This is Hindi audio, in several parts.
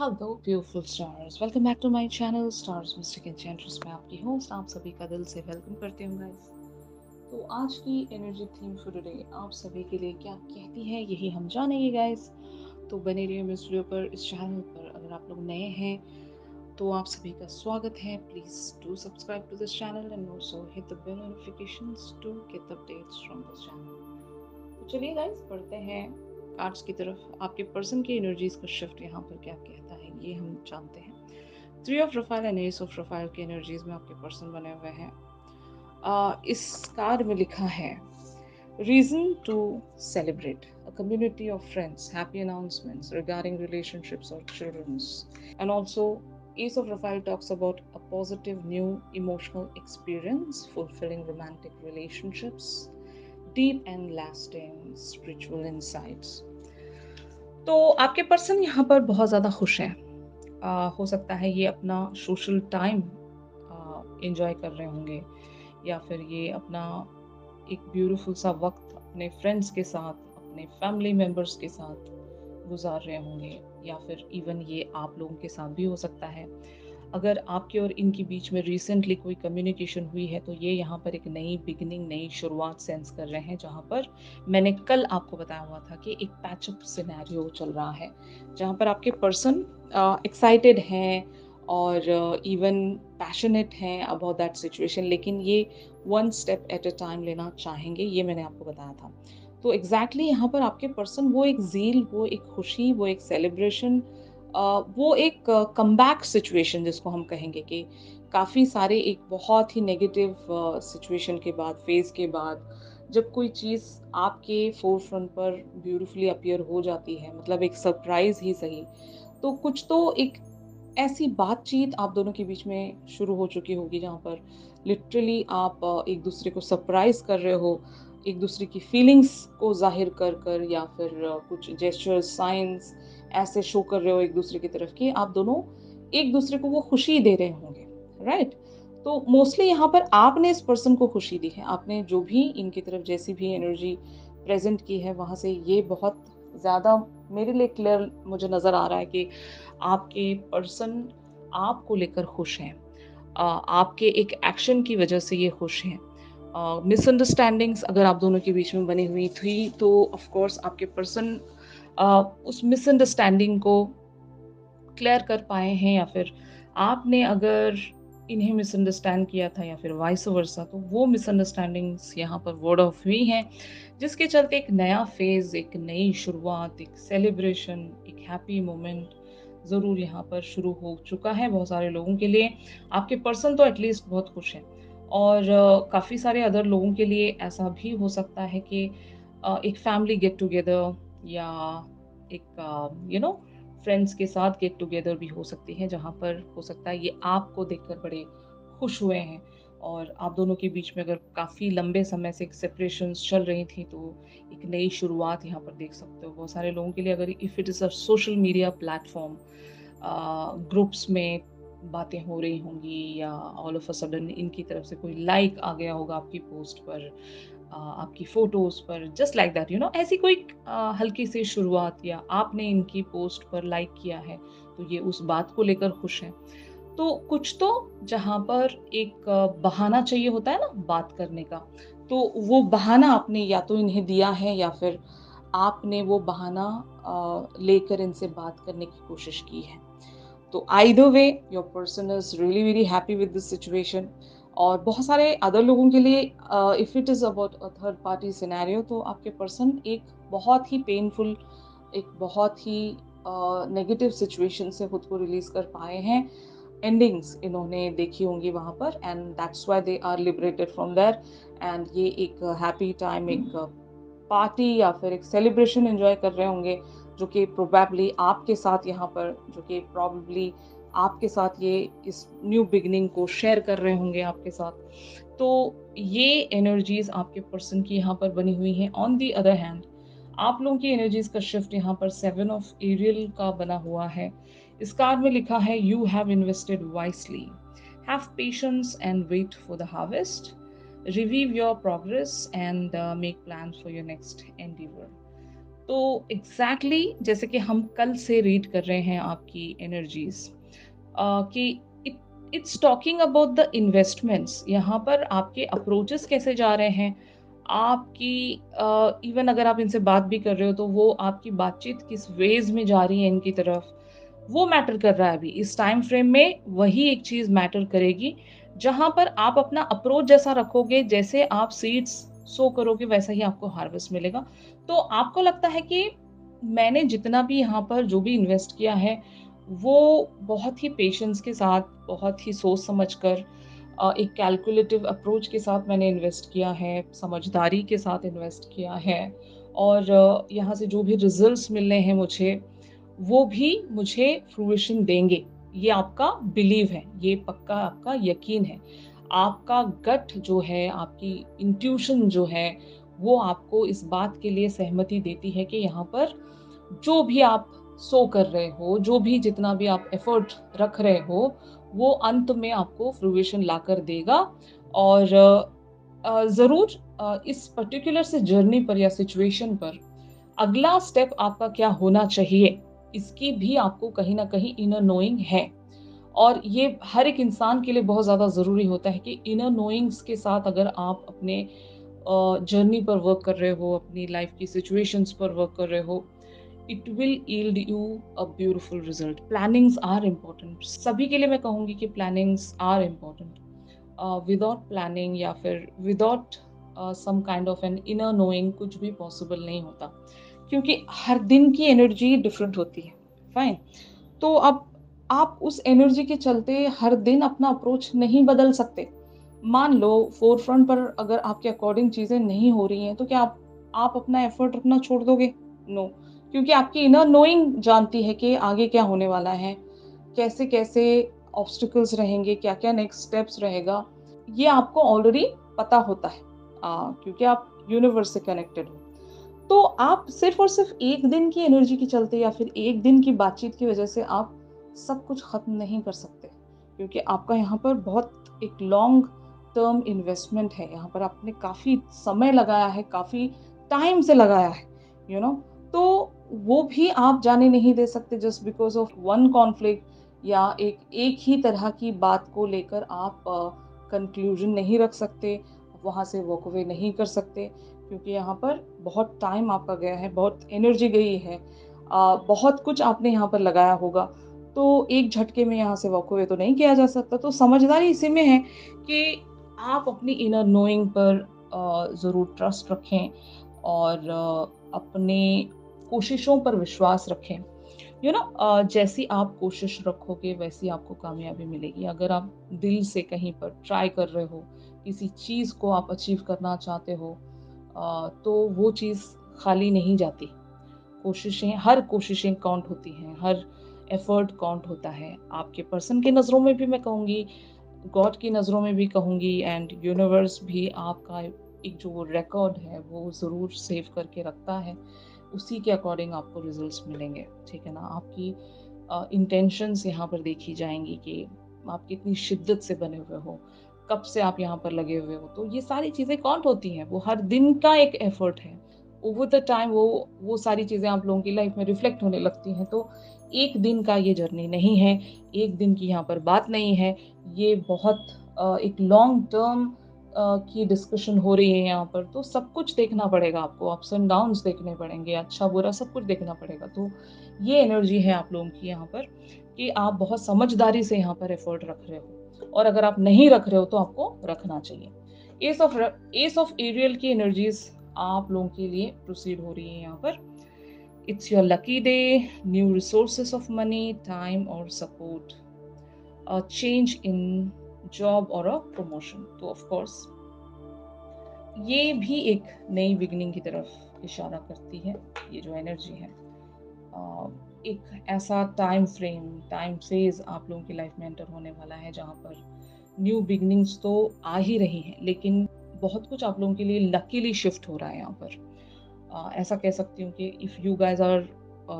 Hello beautiful stars, welcome back to my channel stars mystic enchantress. मैं आपकी होस्ट आप सभी का दिल से वेलकम करती हूँ गाइस। तो आज की एनर्जी थीम फॉर टुडे आप सभी के लिए क्या कहती है यही हम जानेंगे गाइस। तो बने रहिए इस वीडियो पर, इस चैनल पर। अगर आप लोग नए हैं तो आप सभी का स्वागत है। Please do subscribe to this channel and also hit the bell notifications to get updates from this channel. तो चलिए गाइस पढ़ते हैं कार्ड्स की तरफ। आपके पर्सन की एनर्जीज का शिफ्ट यहाँ पर क्या कहता है ये हम जानते हैं। 3 of profile and 8 of profile की एनर्जीज में आपके पर्सन बने हुए हैं। इस कार्ड में लिखा है reason to celebrate a community of friends, happy announcements regarding relationships और childrens. And also 8 of profile talks about a positive new emotional experience, fulfilling romantic relationships, deep and lasting spiritual insights. तो आपके पर्सन यहाँ पर बहुत ज़्यादा खुश हैं। हो सकता है ये अपना सोशल टाइम एंजॉय कर रहे होंगे, या फिर ये अपना एक ब्यूटीफुल सा वक्त अपने फ्रेंड्स के साथ, अपने फैमिली मेम्बर्स के साथ गुजार रहे होंगे, या फिर इवन ये आप लोगों के साथ भी हो सकता है। अगर आपके और इनके बीच में रिसेंटली कोई कम्युनिकेशन हुई है तो ये यहाँ पर एक नई बिगिनिंग, नई शुरुआत सेंस कर रहे हैं। जहाँ पर मैंने कल आपको बताया हुआ था कि एक पैचअप सिनेरियो चल रहा है, जहाँ पर आपके पर्सन एक्साइटेड हैं और इवन पैशनेट हैं अबाउट दैट सिचुएशन, लेकिन ये 1 स्टेप एट अ टाइम लेना चाहेंगे, ये मैंने आपको बताया था। तो एग्जैक्टली यहाँ पर आपके पर्सन वो एक जील, वो एक खुशी, वो एक सेलिब्रेशन, वो एक कमबैक सिचुएशन जिसको हम कहेंगे कि काफ़ी सारे एक बहुत ही नेगेटिव सिचुएशन के बाद, फेज़ के बाद जब कोई चीज़ आपके फोरफ्रंट पर ब्यूटीफुली अपीयर हो जाती है, मतलब एक सरप्राइज़ ही सही, तो कुछ तो एक ऐसी बातचीत आप दोनों के बीच में शुरू हो चुकी होगी जहाँ पर लिटरली आप एक दूसरे को सरप्राइज़ कर रहे हो, एक दूसरे की फीलिंग्स को जाहिर कर कर, या फिर कुछ जेस्चर्स, साइंस ऐसे शो कर रहे हो एक दूसरे की तरफ कि आप दोनों एक दूसरे को वो खुशी दे रहे होंगे, राइट? तो मोस्टली यहाँ पर आपने इस पर्सन को खुशी दी है। आपने जो भी इनकी तरफ जैसी भी एनर्जी प्रेजेंट की है वहाँ से ये बहुत ज़्यादा मेरे लिए क्लियर मुझे नज़र आ रहा है कि आपके पर्सन आपको लेकर खुश हैं। आपके एक एक्शन की वजह से ये खुश हैं। मिसअंडरस्टैंडिंग्स अगर आप दोनों के बीच में बनी हुई थी तो ऑफकोर्स आपके पर्सन उस मिसअंडरस्टैंडिंग को क्लियर कर पाए हैं, या फिर आपने अगर इन्हें मिसअंडरस्टैंड किया था या फिर वाइस वर्सा, तो वो मिसअंडरस्टैंडिंग्स यहाँ पर वर्ड ऑफ हुई हैं, जिसके चलते एक नया फेज़, एक नई शुरुआत, एक सेलिब्रेशन, एक हैप्पी मोमेंट ज़रूर यहाँ पर शुरू हो चुका है बहुत सारे लोगों के लिए। आपके पर्सन तो एटलीस्ट बहुत खुश हैं, और काफ़ी सारे अदर लोगों के लिए ऐसा भी हो सकता है कि एक फैमिली गेट टुगेदर या एक यू नो फ्रेंड्स के साथ गेट टुगेदर भी हो सकती है, जहाँ पर हो सकता है ये आपको देखकर बड़े खुश हुए हैं। और आप दोनों के बीच में अगर काफ़ी लंबे समय से एक सेपरेशंस चल रही थी तो एक नई शुरुआत यहाँ पर देख सकते हो बहुत सारे लोगों के लिए। अगर if it is a social media platform, groups में बातें हो रही होंगी या ऑल ऑफ अ सडन इनकी तरफ से कोई लाइक आ गया होगा आपकी पोस्ट पर, आपकी फ़ोटोज़ पर, just like that, you know, ऐसी कोई हल्की सी शुरुआत, या आपने इनकी पोस्ट पर लाइक किया है तो ये उस बात को लेकर खुश हैं। तो कुछ तो जहाँ पर एक बहाना चाहिए होता है ना बात करने का, तो वो बहाना आपने या तो इन्हें दिया है या फिर आपने वो बहाना लेकर इनसे बात करने की कोशिश की है। तो either way your person is really very happy with this situation. और बहुत सारे अदर लोगों के लिए if it is about a third party scenario, तो आपके पर्सन एक बहुत ही पेनफुल, एक बहुत ही नेगेटिव सिचुएशन से खुद को रिलीज़ कर पाए हैं। एंडिंग्स इन्होंने देखी होंगी वहाँ पर, and that's why they are liberated from there. And ये एक हैप्पी टाइम, एक पार्टी या फिर एक सेलिब्रेशन एंजॉय कर रहे होंगे, जो कि प्रोबेबली आपके साथ यहाँ पर, जो कि प्रॉबेबली आपके साथ ये इस न्यू बिगनिंग को शेयर कर रहे होंगे आपके साथ। तो ये एनर्जीज़ आपके पर्सन की यहाँ पर बनी हुई हैं। ऑन दी अदर हैंड आप लोगों की एनर्जीज़ का शिफ्ट यहाँ पर 7 ऑफ एरियल का बना हुआ है। इस कार्ड में लिखा है you have invested wisely, have patience and wait for the harvest, review your progress and make plan for your next endeavour. तो एग्जैक्टली जैसे कि हम कल से रीड कर रहे हैं आपकी एनर्जीज कि it's talking about the investments. यहाँ पर आपके अप्रोचेस कैसे जा रहे हैं, आपकी इवन अगर आप इनसे बात भी कर रहे हो तो वो आपकी बातचीत किस वेज में जा रही है इनकी तरफ, वो मैटर कर रहा है। अभी इस टाइम फ्रेम में वही एक चीज़ मैटर करेगी जहाँ पर आप अपना अप्रोच जैसा रखोगे, जैसे आप सीड्स सो करोगे वैसा ही आपको हार्वेस्ट मिलेगा। तो आपको लगता है कि मैंने जितना भी यहाँ पर जो भी इन्वेस्ट किया है वो बहुत ही पेशेंस के साथ, बहुत ही सोच समझकर, एक कैलकुलेटिव अप्रोच के साथ मैंने इन्वेस्ट किया है, समझदारी के साथ इन्वेस्ट किया है, और यहाँ से जो भी रिजल्ट्स मिलने हैं मुझे वो भी मुझे फ्रूइशन देंगे। ये आपका बिलीव है, ये पक्का आपका यकीन है, आपका गट जो है, आपकी इंट्यूशन जो है वो आपको इस बात के लिए सहमति देती है कि यहाँ पर जो भी आप सो कर रहे हो, जो भी जितना भी आप एफर्ट रख रहे हो वो अंत में आपको फ्रूइशन लाकर देगा। और ज़रूर इस पर्टिकुलर से जर्नी पर या सिचुएशन पर अगला स्टेप आपका क्या होना चाहिए इसकी भी आपको कहीं ना कहीं इनर नोइंग है, और ये हर एक इंसान के लिए बहुत ज़्यादा ज़रूरी होता है कि इनर नोइंग्स के साथ अगर आप अपने जर्नी पर वर्क कर रहे हो, अपनी लाइफ की सिचुएशंस पर वर्क कर रहे हो, it will yield you a beautiful result. Plannings are important, सभी के लिए मैं कहूँगी कि plannings are important. Without planning या फिर without some kind of an inner knowing कुछ भी पॉसिबल नहीं होता, क्योंकि हर दिन की एनर्जी डिफरेंट होती है। फाइन, तो अब आप उस एनर्जी के चलते हर दिन अपना अप्रोच नहीं बदल सकते। मान लो फोरफ्रंट पर अगर आपके अकॉर्डिंग चीज़ें नहीं हो रही हैं तो क्या आप अपना एफर्ट रखना छोड़ दोगे? नो, क्योंकि आपकी इनर नोइंग जानती है कि आगे क्या होने वाला है, कैसे कैसे ऑब्स्टिकल्स रहेंगे, क्या क्या नेक्स्ट स्टेप्स रहेगा, ये आपको ऑलरेडी पता होता है क्योंकि आप यूनिवर्स से कनेक्टेड हो। तो आप सिर्फ और सिर्फ एक दिन की एनर्जी के चलते या फिर एक दिन की बातचीत की वजह से आप सब कुछ ख़त्म नहीं कर सकते, क्योंकि आपका यहाँ पर बहुत एक लॉन्ग टर्म इन्वेस्टमेंट है। यहाँ पर आपने काफ़ी समय लगाया है, काफ़ी टाइम से लगाया है, यू नो। तो वो भी आप जाने नहीं दे सकते just because of one conflict या एक ही तरह की बात को लेकर आप कंक्लूजन नहीं रख सकते, वहाँ से वॉक अवे नहीं कर सकते, क्योंकि यहाँ पर बहुत टाइम आपका गया है, बहुत एनर्जी गई है, बहुत कुछ आपने यहाँ पर लगाया होगा। तो एक झटके में यहाँ से वॉक अवे तो नहीं किया जा सकता। तो समझदारी इसी में है कि आप अपनी इनर नोइंग पर ज़रूर ट्रस्ट रखें और अपने कोशिशों पर विश्वास रखें, यू नो। जैसी आप कोशिश रखोगे वैसी आपको कामयाबी मिलेगी। अगर आप दिल से कहीं पर ट्राई कर रहे हो, किसी चीज़ को आप अचीव करना चाहते हो, तो वो चीज़ खाली नहीं जाती। कोशिशें, हर कोशिशें काउंट होती हैं, हर एफर्ट काउंट होता है। आपके पर्सन की नज़रों में भी मैं कहूँगी, गॉड की नज़रों में भी कहूँगी, एंड यूनिवर्स भी आपका एक जो रिकॉर्ड है वो ज़रूर सेव करके रखता है। उसी के अकॉर्डिंग आपको रिजल्ट्स मिलेंगे, ठीक है ना। आपकी इंटेंशंस यहाँ पर देखी जाएंगी कि आप कितनी शिद्दत से बने हुए हो, कब से आप यहाँ पर लगे हुए हो। तो ये सारी चीज़ें काउंट होती हैं, वो हर दिन का एक एफर्ट है। ओवर द टाइम वो सारी चीज़ें आप लोगों की लाइफ में रिफ्लेक्ट होने लगती हैं। तो एक दिन का ये जर्नी नहीं है, एक दिन की यहाँ पर बात नहीं है, ये बहुत एक लॉन्ग टर्म की डिस्कशन हो रही है यहाँ पर। तो सब कुछ देखना पड़ेगा आपको, अप्स एंड डाउन्स देखने पड़ेंगे, अच्छा बुरा सब कुछ देखना पड़ेगा। तो ये एनर्जी है आप लोगों की यहाँ पर कि आप बहुत समझदारी से यहाँ पर एफर्ट रख रहे हो, और अगर आप नहीं रख रहे हो तो आपको रखना चाहिए। एस ऑफ एरियल की एनर्जीज आप लोगों के लिए प्रोसीड हो रही है यहाँ पर। It's your lucky day, new resources of money, time और support, a change in job और अ प्रमोशन। तो ऑफकोर्स ये भी एक नई बिगनिंग की तरफ इशारा करती है। ये जो एनर्जी है एक ऐसा टाइम फ्रेम, टाइम फेज आप लोगों की लाइफ में एंटर होने वाला है जहाँ पर न्यू बिगनिंग्स तो आ ही रही हैं, लेकिन बहुत कुछ आप लोगों के लिए लकीली शिफ्ट हो रहा है यहाँ पर। ऐसा कह सकती हूँ कि if you guys are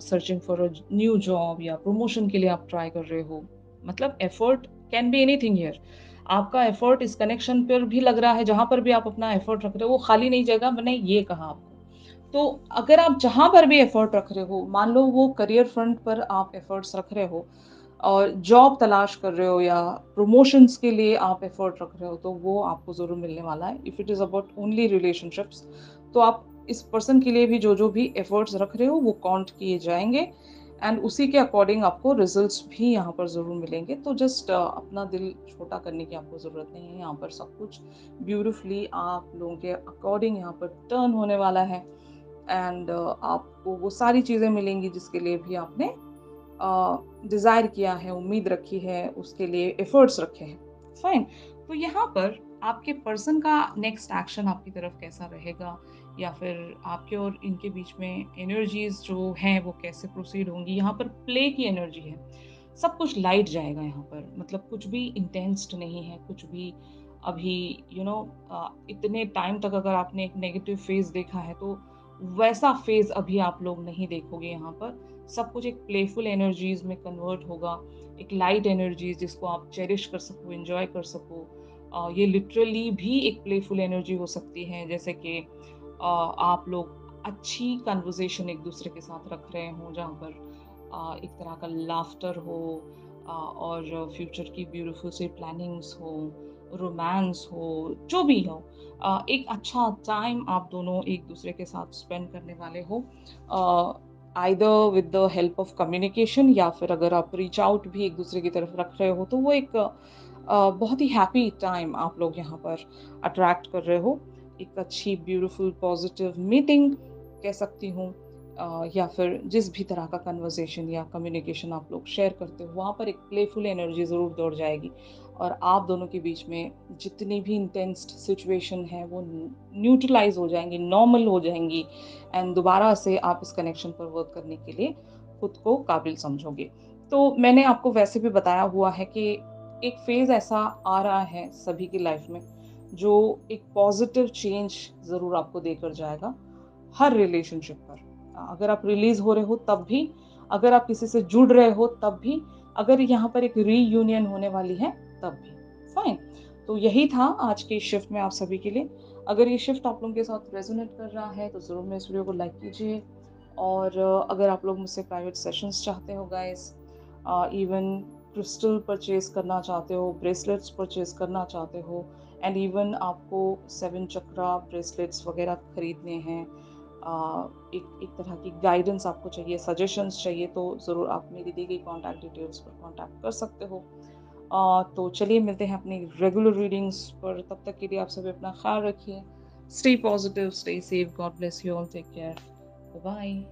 searching for a new job या प्रमोशन के लिए आप ट्राई कर रहे हो, मतलब effort can be anything here. आपका एफर्ट इस कनेक्शन पर भी लग रहा है, जहाँ पर भी आप अपना एफर्ट रख रहे हो वो खाली नहीं जाएगा, मैंने ये कहा आपको। तो अगर आप जहाँ पर भी एफर्ट रख रहे हो, मान लो वो करियर फ्रंट पर आप एफर्ट्स रख रहे हो और जॉब तलाश कर रहे हो या प्रमोशंस के लिए आप एफर्ट रख रहे हो, तो वो आपको ज़रूर मिलने वाला है। If it is about only relationships, तो आप इस पर्सन के लिए भी जो जो भी एफर्ट्स रख रहे हो वो काउंट किए जाएंगे एंड उसी के अकॉर्डिंग आपको रिजल्ट्स भी यहाँ पर ज़रूर मिलेंगे। तो जस्ट अपना दिल छोटा करने की आपको ज़रूरत नहीं है। यहाँ पर सब कुछ ब्यूटिफुली आप लोगों के अकॉर्डिंग यहाँ पर टर्न होने वाला है एंड आपको वो सारी चीज़ें मिलेंगी जिसके लिए भी आपने डिज़ायर किया है, उम्मीद रखी है, उसके लिए एफर्ट्स रखे हैं। फाइन। तो यहाँ पर आपके पर्सन का नेक्स्ट एक्शन आपकी तरफ कैसा रहेगा या फिर आपके और इनके बीच में एनर्जीज जो हैं वो कैसे प्रोसीड होंगी। यहाँ पर प्ले की एनर्जी है, सब कुछ लाइट जाएगा यहाँ पर, मतलब कुछ भी इंटेंस्ड नहीं है, कुछ भी अभी इतने टाइम तक अगर आपने एक नेगेटिव फेज़ देखा है तो वैसा फेज़ अभी आप लोग नहीं देखोगे। यहाँ पर सब कुछ एक प्लेफुल एनर्जीज़ में कन्वर्ट होगा, एक लाइट एनर्जीज जिसको आप चेरिश कर सको, एंजॉय कर सको। ये लिटरली भी एक प्लेफुल एनर्जी हो सकती है, जैसे कि आप लोग अच्छी कन्वर्सेशन एक दूसरे के साथ रख रहे हों जहाँ पर एक तरह का लाफ्टर हो और फ्यूचर की ब्यूटीफुल सी प्लानिंग्स हो, रोमांस हो, जो भी हो, एक अच्छा टाइम आप दोनों एक दूसरे के साथ स्पेंड करने वाले हो, either with the help of communication या फिर अगर आप रीच आउट भी एक दूसरे की तरफ रख रहे हो तो वो एक बहुत ही हैप्पी टाइम आप लोग यहाँ पर अट्रैक्ट कर रहे हो। एक अच्छी ब्यूटीफुल पॉजिटिव मीटिंग कह सकती हूँ या फिर जिस भी तरह का कन्वर्सेशन या कम्युनिकेशन आप लोग शेयर करते हो वहाँ पर एक प्लेफुल एनर्जी ज़रूर दौड़ जाएगी और आप दोनों के बीच में जितनी भी इंटेंस सिचुएशन है वो न्यूट्रलाइज हो जाएंगी, नॉर्मल हो जाएंगी एंड दोबारा से आप इस कनेक्शन पर वर्क करने के लिए खुद को काबिल समझोगे। तो मैंने आपको वैसे भी बताया हुआ है कि एक फेज़ ऐसा आ रहा है सभी की लाइफ में जो एक पॉजिटिव चेंज ज़रूर आपको देकर जाएगा हर रिलेशनशिप पर। अगर आप रिलीज़ हो रहे हो तब भी, अगर आप किसी से जुड़ रहे हो तब भी, अगर यहाँ पर एक रीयूनियन होने वाली है तब भी। फाइन। तो यही था आज के शिफ्ट में आप सभी के लिए। अगर ये शिफ्ट आप लोगों के साथ रेजोनेट कर रहा है तो ज़रूर मेरे इस वीडियो को लाइक कीजिए और अगर आप लोग मुझसे प्राइवेट सेशंस चाहते हो गाइस, इवन क्रिस्टल परचेज करना चाहते हो, ब्रेसलेट्स परचेज करना चाहते हो एंड इवन आपको 7 चक्रा ब्रेसलेट्स वगैरह ख़रीदने हैं, एक तरह की गाइडेंस आपको चाहिए, सजेशंस चाहिए, तो ज़रूर आप मेरी दी गई कॉन्टैक्ट डिटेल्स पर कॉन्टैक्ट कर सकते हो। तो चलिए मिलते हैं अपनी रेगुलर रीडिंग्स पर। तब तक के लिए आप सभी अपना ख्याल रखिए। Stay positive, stay safe. God bless you all. Take care. Bye.